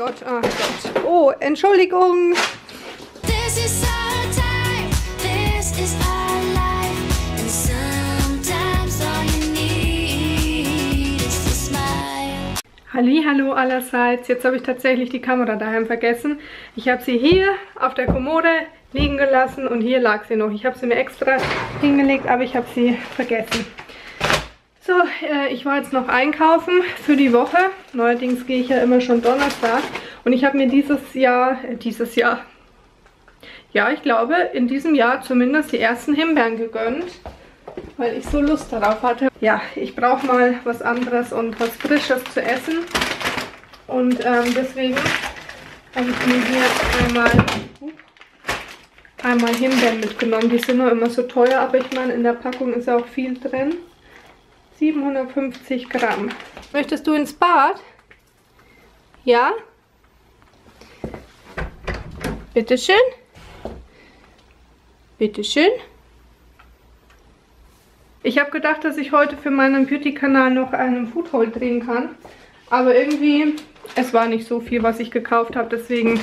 Gott, oh Gott. Oh, Entschuldigung. Hallihallo allerseits. Jetzt habe ich tatsächlich die Kamera daheim vergessen. Ich habe sie hier auf der Kommode liegen gelassen und hier lag sie noch. Ich habe sie mir extra hingelegt, aber ich habe sie vergessen. So, ich war jetzt noch einkaufen für die Woche. Neuerdings gehe ich ja immer schon Donnerstag. Und ich habe mir in diesem Jahr zumindest die ersten Himbeeren gegönnt, weil ich so Lust darauf hatte. Ja, ich brauche mal was anderes und was Frisches zu essen. Und deswegen habe ich mir hier jetzt einmal Himbeeren mitgenommen. Die sind noch immer so teuer, aber ich meine, in der Packung ist ja auch viel drin. 750 Gramm. Möchtest du ins Bad? Ja? Bitteschön. Bitteschön. Ich habe gedacht, dass ich heute für meinen Beauty-Kanal noch einen Foodhaul drehen kann. Aber irgendwie, es war nicht so viel, was ich gekauft habe. Deswegen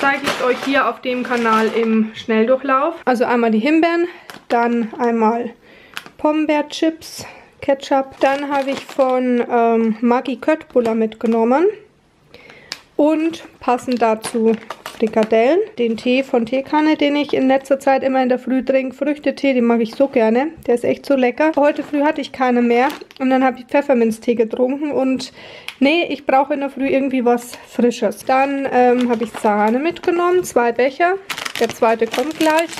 zeige ich euch hier auf dem Kanal im Schnelldurchlauf. Also einmal die Himbeeren, dann einmal Pombeerchips, Ketchup. Dann habe ich von Maggi Köttbullar mitgenommen und passend dazu Frikadellen. Den Tee von Teekanne, den ich in letzter Zeit immer in der Früh trinke. Früchtetee, den mag ich so gerne. Der ist echt so lecker. Heute früh hatte ich keine mehr und dann habe ich Pfefferminztee getrunken und nee, ich brauche in der Früh irgendwie was Frisches. Dann habe ich Sahne mitgenommen, 2 Becher. Der zweite kommt gleich.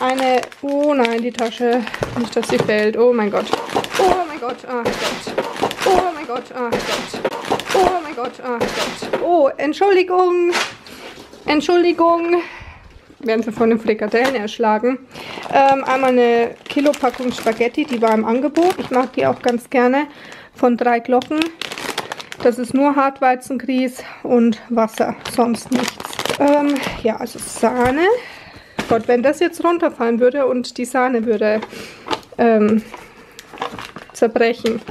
Eine, oh nein, die Tasche, nicht, dass sie fällt, oh mein Gott, oh mein Gott, oh Gott, oh mein Gott, oh Gott, oh mein Gott, oh Gott, oh, Entschuldigung, Entschuldigung, werden sie von den Frikadellen erschlagen. Einmal eine Kilopackung Spaghetti, die war im Angebot, ich mag die auch ganz gerne, von 3 Glocken, das ist nur Hartweizengrieß und Wasser, sonst nichts. Ja, also Sahne. Gott, wenn das jetzt runterfallen würde und die Sahne würde zerbrechen.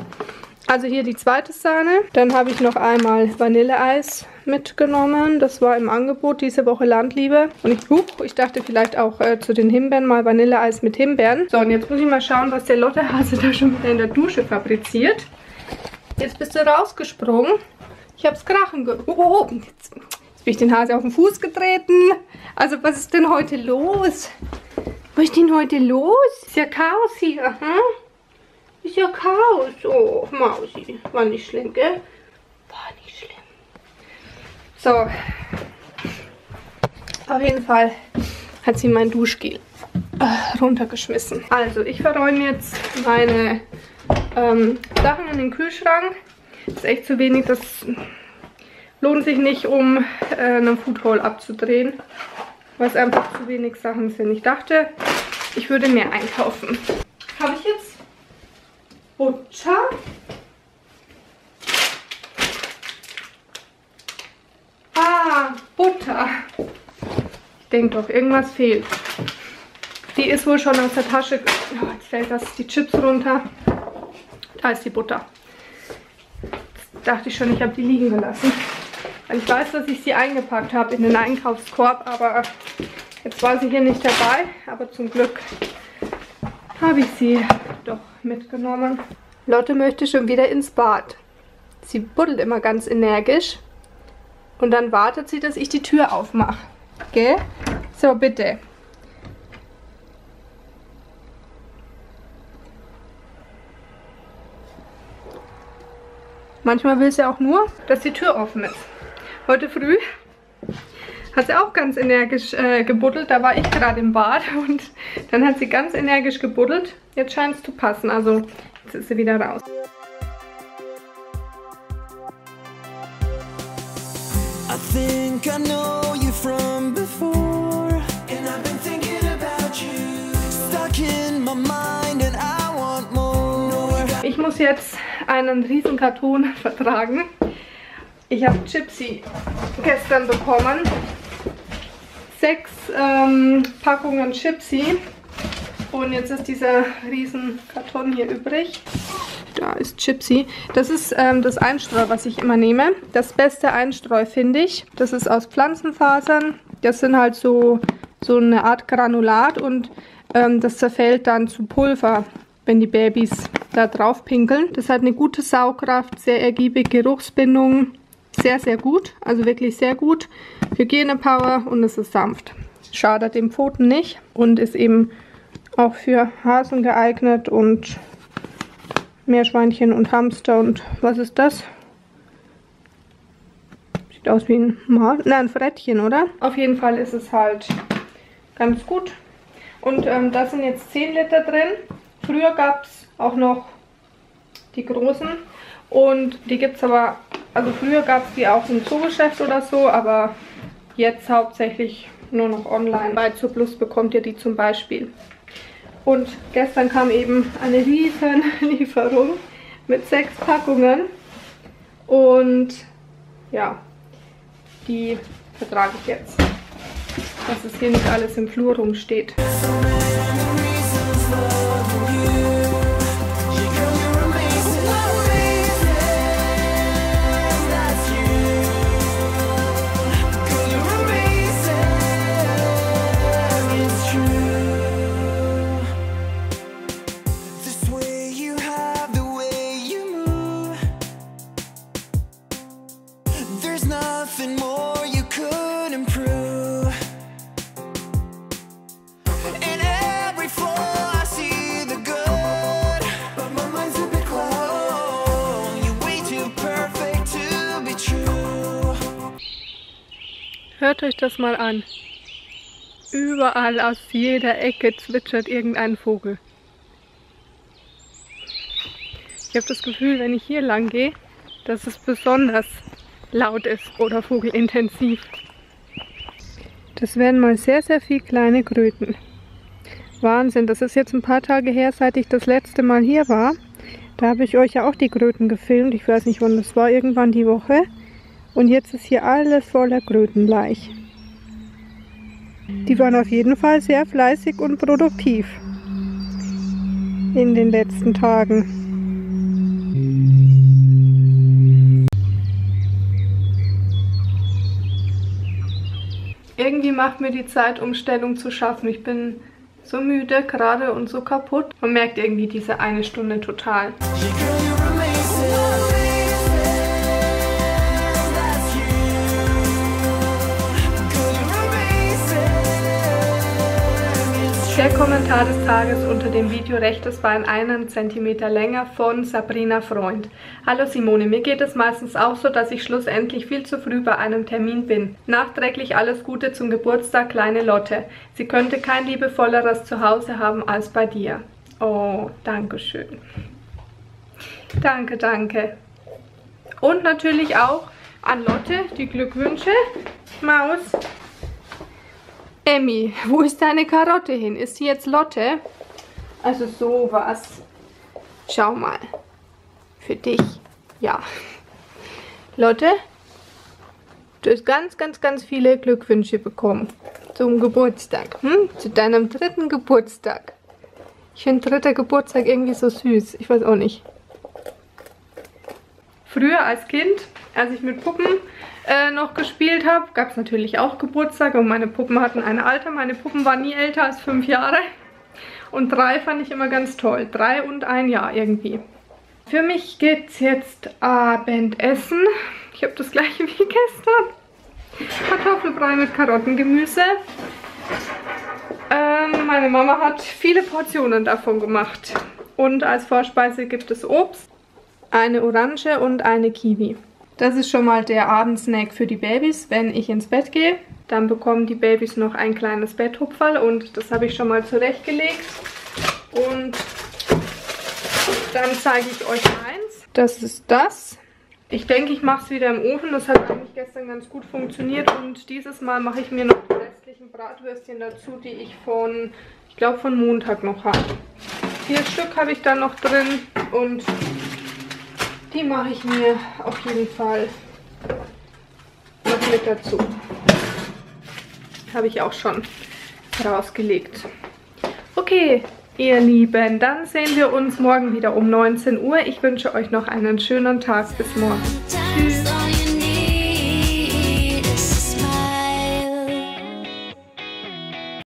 Also hier die zweite Sahne. Dann habe ich noch einmal Vanilleeis mitgenommen. Das war im Angebot diese Woche Landliebe. Und ich dachte vielleicht auch zu den Himbeeren mal Vanilleeis mit Himbeeren. So, und jetzt muss ich mal schauen, was der Lottehase da schon wieder in der Dusche fabriziert. Jetzt bist du rausgesprungen. Ich habe es krachen gehört. Oh, jetzt bin ich den Hase auf den Fuß getreten. Also was ist denn heute los? Was ist denn heute los? Ist ja Chaos hier, hm? Ist ja Chaos. Oh, Mausi. War nicht schlimm, gell? War nicht schlimm. So. Auf jeden Fall hat sie mein Duschgel runtergeschmissen. Also, ich verräume jetzt meine Sachen in den Kühlschrank. Das ist echt zu wenig, das lohnt sich nicht, um einen Foodhaul abzudrehen, weil es einfach zu wenig Sachen sind. Ich dachte, ich würde mehr einkaufen. Habe ich jetzt Butter? Ah, Butter. Ich denke doch, irgendwas fehlt. Die ist wohl schon aus der Tasche. Oh, jetzt fällt die Chips runter. Da ist die Butter. Jetzt dachte ich schon, ich habe die liegen gelassen. Ich weiß, dass ich sie eingepackt habe in den Einkaufskorb, aber jetzt war sie hier nicht dabei. Aber zum Glück habe ich sie doch mitgenommen. Lotte möchte schon wieder ins Bad. Sie buddelt immer ganz energisch und dann wartet sie, dass ich die Tür aufmache. Gell? So, bitte. Manchmal will sie auch nur, dass die Tür offen ist. Heute früh hat sie auch ganz energisch gebuddelt. Da war ich gerade im Bad und dann hat sie ganz energisch gebuddelt. Jetzt scheint es zu passen. Also jetzt ist sie wieder raus. Ich muss jetzt einen riesen Karton vertragen. Ich habe Chipsi gestern bekommen. 6 Packungen Chipsi. Und jetzt ist dieser riesen Karton hier übrig. Da ist Chipsi. Das ist das Einstreu, was ich immer nehme. Das beste Einstreu finde ich. Das ist aus Pflanzenfasern. Das sind halt so eine Art Granulat und das zerfällt dann zu Pulver, wenn die Babys da drauf pinkeln. Das hat eine gute Saugkraft, sehr ergiebig, Geruchsbindung. Sehr, sehr gut. Also wirklich sehr gut. Hygienepower und es ist sanft. Schadet den Pfoten nicht und ist eben auch für Hasen geeignet und Meerschweinchen und Hamster und was ist das? Sieht aus wie ein Mal. Nein, ein Frettchen, oder? Auf jeden Fall ist es halt ganz gut. Und da sind jetzt 10 Liter drin. Früher gab es auch noch die großen und die gibt es aber, also früher gab es die auch im Zoogeschäft oder so, aber jetzt hauptsächlich nur noch online. Bei Zooplus bekommt ihr die zum Beispiel. Und gestern kam eben eine riesen Lieferung mit 6 Packungen und ja, die vertrage ich jetzt, dass es hier nicht alles im Flur rumsteht. Hört euch das mal an. Überall aus jeder Ecke zwitschert irgendein Vogel. Ich habe das Gefühl, wenn ich hier lang gehe, dass es besonders laut ist oder vogelintensiv. Das wären mal sehr, sehr viele kleine Kröten. Wahnsinn, das ist jetzt ein paar Tage her, seit ich das letzte Mal hier war. Da habe ich euch ja auch die Kröten gefilmt. Ich weiß nicht, wann das war, irgendwann die Woche. Und jetzt ist hier alles voller Krötenlaich. Die waren auf jeden Fall sehr fleißig und produktiv in den letzten Tagen. Irgendwie macht mir die Zeitumstellung zu schaffen. Ich bin so müde gerade und so kaputt. Man merkt irgendwie diese eine Stunde total. Der Kommentar des Tages unter dem Video rechtes Bein 1 Zentimeter länger von Sabrina Freund. Hallo Simone, mir geht es meistens auch so, dass ich schlussendlich viel zu früh bei einem Termin bin. Nachträglich alles Gute zum Geburtstag, kleine Lotte. Sie könnte kein liebevolleres Zuhause haben als bei dir. Oh, danke schön. Danke, danke. Und natürlich auch an Lotte die Glückwünsche. Maus. Emmy, wo ist deine Karotte hin? Ist sie jetzt Lotte? Also sowas. Schau mal. Für dich. Ja. Lotte, du hast ganz, ganz, ganz viele Glückwünsche bekommen. Zum Geburtstag. Hm? Zu deinem 3. Geburtstag. Ich finde 3. Geburtstag irgendwie so süß. Ich weiß auch nicht. Früher als Kind, als ich mit Puppen noch gespielt habe, gab es natürlich auch Geburtstage und meine Puppen hatten ein Alter. Meine Puppen waren nie älter als 5 Jahre und 3 fand ich immer ganz toll. 3 und 1 Jahr irgendwie. Für mich gibt es jetzt Abendessen. Ich habe das gleiche wie gestern. Kartoffelbrei mit Karottengemüse. Meine Mama hat viele Portionen davon gemacht. Und als Vorspeise gibt es Obst. Eine Orange und eine Kiwi. Das ist schon mal der Abendsnack für die Babys, wenn ich ins Bett gehe. Dann bekommen die Babys noch ein kleines Betthupferl und das habe ich schon mal zurechtgelegt. Und dann zeige ich euch eins. Das ist das. Ich denke, ich mache es wieder im Ofen. Das hat eigentlich gestern ganz gut funktioniert. Und dieses Mal mache ich mir noch die restlichen Bratwürstchen dazu, die ich von, ich glaube, von Montag noch habe. 4 Stück habe ich da noch drin und die mache ich mir auf jeden Fall noch mit dazu. Habe ich auch schon rausgelegt. Okay, Ihr Lieben, dann sehen wir uns morgen wieder um 19 Uhr. Ich wünsche euch noch einen schönen Tag. Bis morgen.